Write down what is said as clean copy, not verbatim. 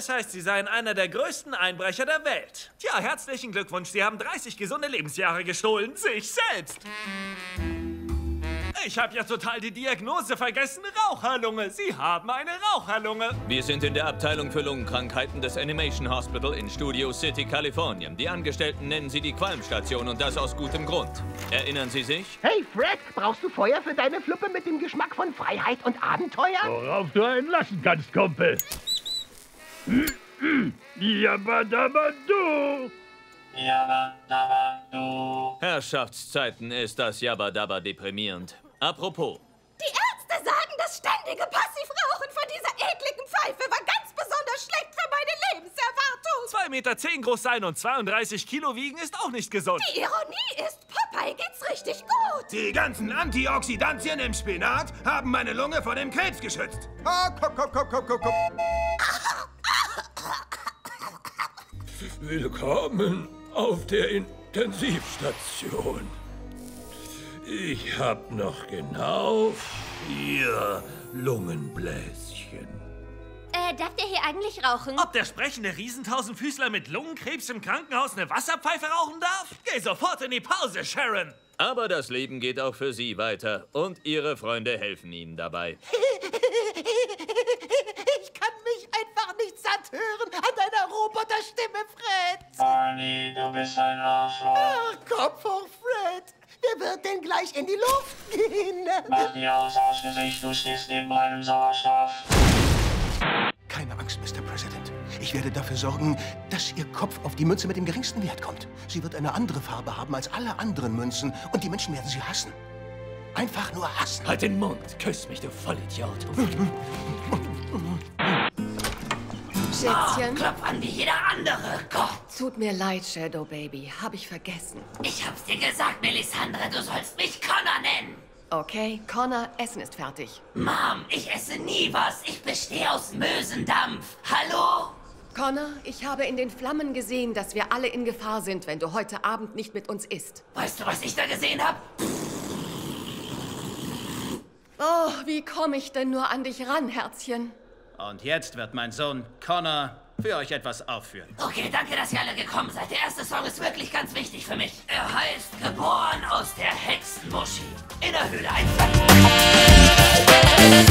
Es heißt, Sie seien einer der größten Einbrecher der Welt. Tja, herzlichen Glückwunsch, Sie haben 30 gesunde Lebensjahre gestohlen. Sich selbst. Ich habe ja total die Diagnose vergessen. Raucherlunge. Sie haben eine Raucherlunge. Wir sind in der Abteilung für Lungenkrankheiten des Animation Hospital in Studio City, Kalifornien. Die Angestellten nennen sie die Qualmstation und das aus gutem Grund. Erinnern Sie sich? Hey, Fred, brauchst du Feuer für deine Fluppe mit dem Geschmack von Freiheit und Abenteuer? Worauf du einen lassen kannst, Kumpel. Jabba-dabba-doo. Jabba-dabba-doo. Herrschaftszeiten ist das Jabba-dabba deprimierend. Apropos. Die Ärzte sagen, das ständige Passivrauchen von dieser ekligen Pfeife war ganz besonders schlecht für meine Lebenserwartung. 2,10 Meter groß sein und 32 Kilo wiegen ist auch nicht gesund. Die Ironie ist, Popeye geht's richtig gut. Die ganzen Antioxidantien im Spinat haben meine Lunge vor dem Krebs geschützt. Ah, komm. Willkommen auf der Intensivstation. Ich hab noch genau 4 Lungenbläschen. Darf der hier eigentlich rauchen? Ob der sprechende Riesentausendfüßler mit Lungenkrebs im Krankenhaus eine Wasserpfeife rauchen darf? Geh sofort in die Pause, Sharon! Aber das Leben geht auch für Sie weiter und Ihre Freunde helfen Ihnen dabei. Ich kann mich einfach nicht satt hören an deiner Roboterstimme, Fred. Barney, du bist ein Arschloch. Ach, Kopf hoch, Fred. Wer wird denn gleich in die Luft gehen? Mach dir aus Gesicht, du stehst neben meinem Sauerstoff. Keine Angst, Mr. President. Ich werde dafür sorgen, dass Ihr Kopf auf die Münze mit dem geringsten Wert kommt. Sie wird eine andere Farbe haben als alle anderen Münzen und die Menschen werden sie hassen. Einfach nur hassen. Halt den Mund. Küss mich, du Vollidiot. Schätzchen. Oh, klopf an wie jeder andere. Gott. Tut mir leid, Shadow Baby. Hab ich vergessen. Ich hab's dir gesagt, Melisandre. Du sollst mich Connor nennen. Okay, Connor, Essen ist fertig. Mom, ich esse nie was. Ich bestehe aus Mösendampf. Hallo? Connor, ich habe in den Flammen gesehen, dass wir alle in Gefahr sind, wenn du heute Abend nicht mit uns isst. Weißt du, was ich da gesehen habe? Oh, wie komme ich denn nur an dich ran, Herzchen? Und jetzt wird mein Sohn Connor für euch etwas aufführen. Okay, danke, dass ihr alle gekommen seid. Der erste Song ist wirklich ganz wichtig für mich. Er heißt Geboren aus der Hexenmuschi. In der Höhle 1, 2, 3.